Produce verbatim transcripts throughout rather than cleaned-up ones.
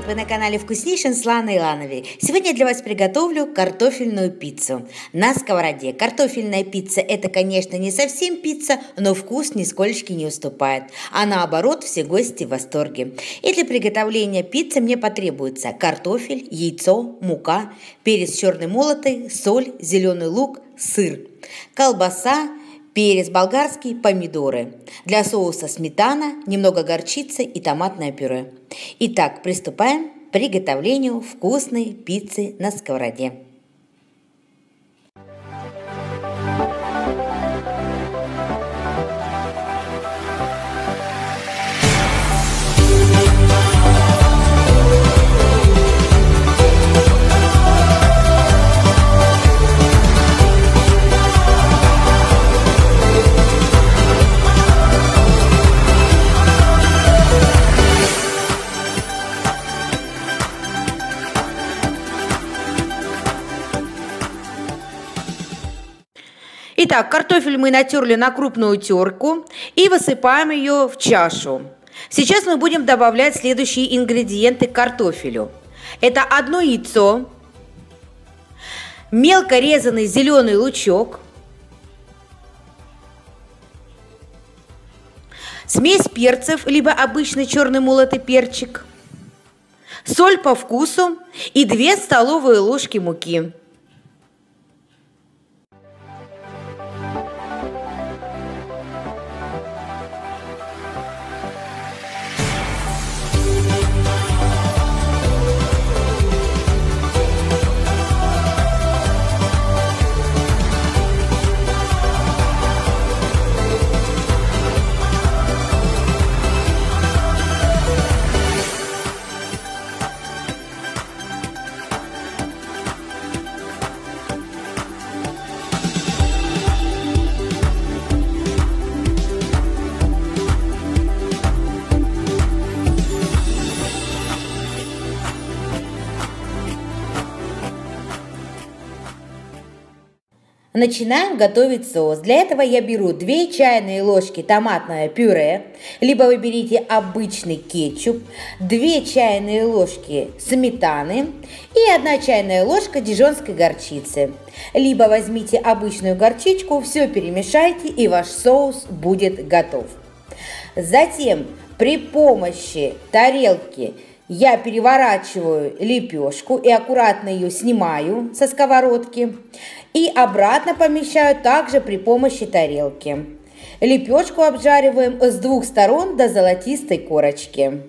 привет! Вы на канале Вкуснейшн с Ланой Илановой. Сегодня я для вас приготовлю картофельную пиццу на сковороде. Картофельная пицца — это, конечно, не совсем пицца, но вкус нисколечки не уступает. А наоборот, все гости в восторге. И для приготовления пиццы мне потребуется картофель, яйцо, мука, перец черный молотый, соль, зеленый лук, сыр, колбаса, перец болгарский, помидоры. Для соуса сметана, немного горчицы и томатное пюре. Итак, приступаем к приготовлению вкусной пиццы на сковороде. Итак, картофель мы натерли на крупную терку и высыпаем ее в чашу. Сейчас мы будем добавлять следующие ингредиенты к картофелю. Это одно яйцо, мелко резанный зеленый лучок, смесь перцев, либо обычный черный молотый перчик, соль по вкусу и две столовые ложки муки. Начинаем готовить соус. Для этого я беру две чайные ложки томатного пюре, либо вы берите обычный кетчуп, две чайные ложки сметаны и одна чайная ложка дижонской горчицы. Либо возьмите обычную горчичку, все перемешайте, и ваш соус будет готов. Затем при помощи тарелки я переворачиваю лепешку и аккуратно ее снимаю со сковородки и обратно помещаю также при помощи тарелки. Лепешку обжариваем с двух сторон до золотистой корочки.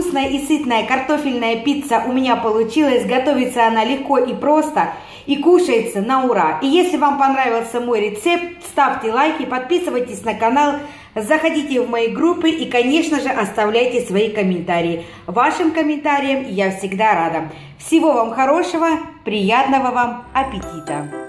Вкусная и сытная картофельная пицца у меня получилась. Готовится она легко и просто, и кушается на ура. И если вам понравился мой рецепт, ставьте лайки, подписывайтесь на канал, заходите в мои группы и, конечно же, оставляйте свои комментарии. Вашим комментариям я всегда рада. Всего вам хорошего, приятного вам аппетита!